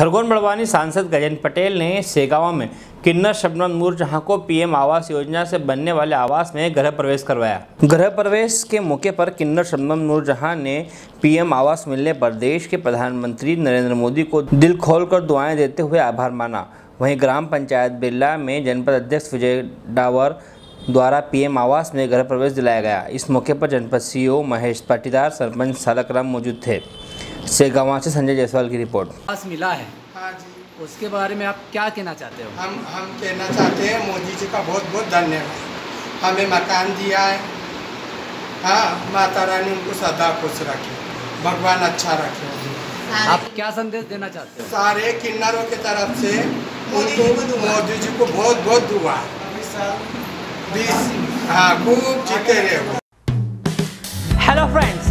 खरगोन बड़वानी सांसद गजेंद्र पटेल ने सेगांव में किन्नर शबनम नूरजहाँ को पीएम आवास योजना से बनने वाले आवास में गृह प्रवेश करवाया। गृह प्रवेश के मौके पर किन्नर शबनम नूरजहाँ ने पीएम आवास मिलने पर देश के प्रधानमंत्री नरेंद्र मोदी को दिल खोलकर दुआएं देते हुए आभार माना। वहीं ग्राम पंचायत बिरला में जनपद अध्यक्ष विजय डावर द्वारा पीएम आवास में गृह प्रवेश दिलाया गया। इस मौके पर जनपद CEO महेश पाटीदार, सरपंच सालकराम मौजूद थे। सेगांव से संजय जायसवाल की रिपोर्ट। आवास मिला है, हाँ जी, उसके बारे में आप क्या कहना चाहते हो? हम कहना चाहते हैं मोदी जी का बहुत बहुत धन्यवाद, हमें मकान दिया है। हाँ, माता रानी उनको सदा खुश रखे, भगवान अच्छा रखे। आप क्या संदेश देना चाहते हो? सारे किन्नरों की तरफ से उनको मोदी जी को बहुत बहुत दुआ, हाँ, खूब जीते रहे। Hello friends,